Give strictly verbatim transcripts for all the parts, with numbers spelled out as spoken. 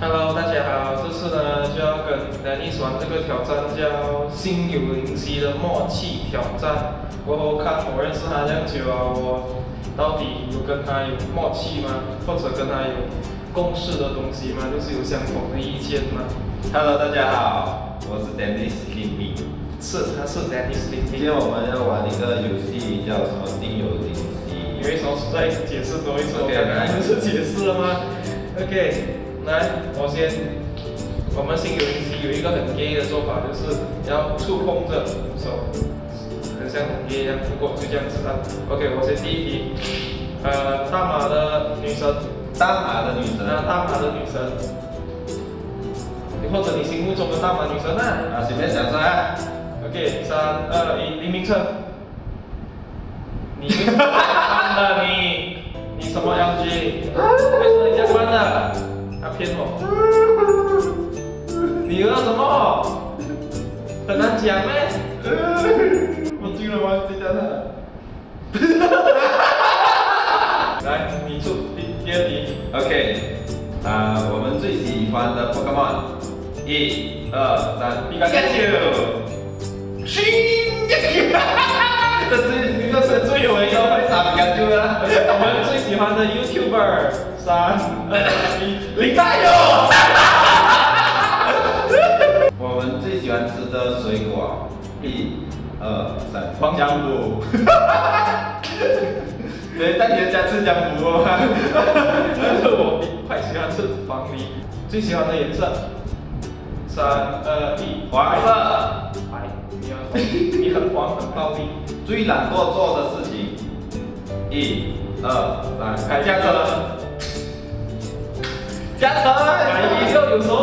Hello， 大家好，这次呢就要跟 Dennis 玩这个挑战叫心有灵犀的默契挑战。过后看我认识他这样久啊，我到底有跟他有默契吗？或者跟他有共识的东西吗？就是有相同的意见吗 ？Hello， 大家好，我是 Dennis Lim， 是，他是 Dennis Lim。今天我们要玩一个游戏叫什么心有灵犀？你为什么再解释多一次？ Okay， 我刚才不是解释了吗 ？OK。 来，我先，我们心有灵犀有一个很 gay 的做法，就是要触碰着手，很像很 gay 一样。不过就这样子啊。OK， 我先第一题，呃，大马的女神，大马的女神，啊，大马的女神，或者你心目中的大马女神啊？啊，随便想出来。OK， 三二一，林明澈。你哈哈哈哈！你你什么 L G？ 为什么你这样问的？ 他骗我！你饿什么？很难讲嘞。我竟然忘记掉他。来，你出第第二题。OK， 啊、呃，我们最喜欢的 Pokemon， 一、二、三 ，Pikachu。是Pikachu。这最这是最有名的会打 Pikachu 了。我们最喜欢的 YouTuber。 三二一，林大佑！我们最喜欢吃的水果，一、二、三，姜母。谁在你的家吃姜母啊？但是我快喜欢吃黄梨。最喜欢的颜色，三二一，黄色。哎，你要你很黄很暴力。最懒惰做的事情，一、二、三，开驾车。 加成，改一个有时候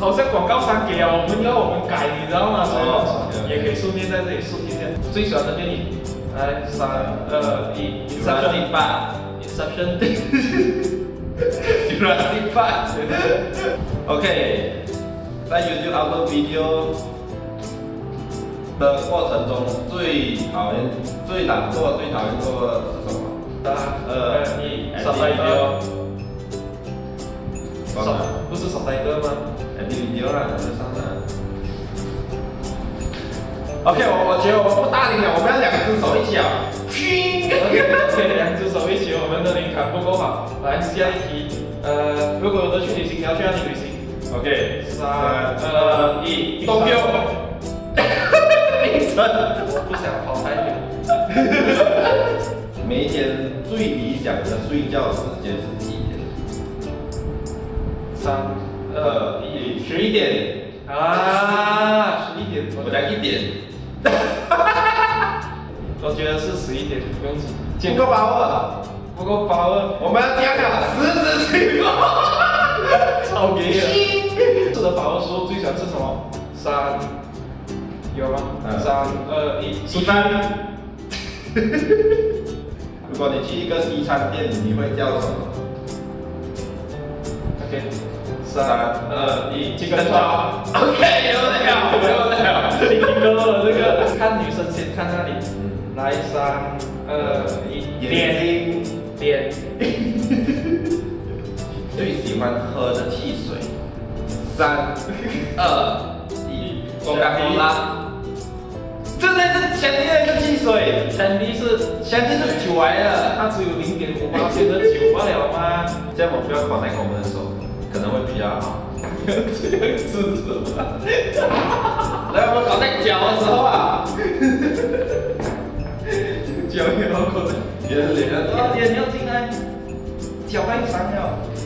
好像广告商给啊，我们要我们改，你知道吗？所以也可以顺便在这里顺便一下。最喜欢的电影，来三二一 ，Jurassic Park，Inception， Jurassic Park。OK， 在 YouTube upload video 的过程中，最讨厌、最懒惰、最讨厌做的是什么？三二一 ，upload video。 不是少带一个吗？哎，你你要哪能上呢 ？OK， 我我觉得我不搭理了，我们要两只手一起啊！拼 ！OK， 两只手一起，我们的灵感不够好。来，下一题。呃，如果有的去旅行，你要去哪里旅行 ？OK， 三二一，东京。凌晨。我不想跑太远。每一天最理想的睡觉时间是几？ 三二一，十一点啊，十一点，我讲一点，我觉得是十一点，不用紧，不够把握，不够把握，我们要加卡十指紧扣，超给力！是的，把握时候最想吃什么？三，有吗？三二一，西餐。如果你去一个西餐店，你会叫什么？ OK， 三二一，这个抓 ，OK， 有的了，有的了，听够了这个，看女生先看那里，来三二一，点点，最喜欢喝的汽水，三二一，我干红啦，这才是前提的一个汽水，前提是前提是酒来的，它只有零点五八千的酒罢了吗？这样我不要靠那个我们的手。 可能会比较好，这样子是吧？来，我们搞在脚的时候啊，脚也好过的，别人脸上。大姐，你要进来，脚太长了。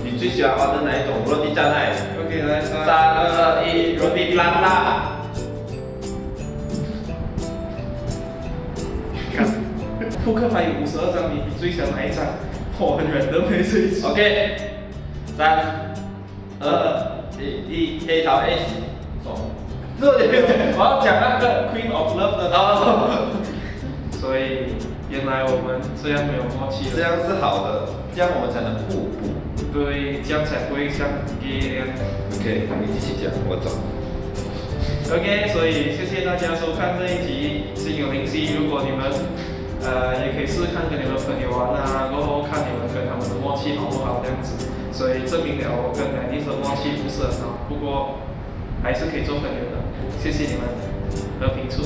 你最喜欢玩的哪一种落地障碍 ？OK， 来，三二一，落地拉拉。看，扑克牌有五十二张，你最喜欢哪一张？我很远都没睡醒。OK， 三。 二一一 A 到 H， 走。我要讲那个 Queen of Love 的哦。所以原来我们这样没有默契了。这样是好的，这样我们才能互补。对，这样才不会像 gay 一样。OK， 你继续讲，我走。OK， 所以谢谢大家收看这一集心有灵犀。如果你们呃也可以试看跟你们朋友玩啊，然后看你们跟他们的默契好不好这样子。 所以证明了我跟 Dennis 的默契去读书的时候，不过还是可以做朋友的。谢谢你们，和平处。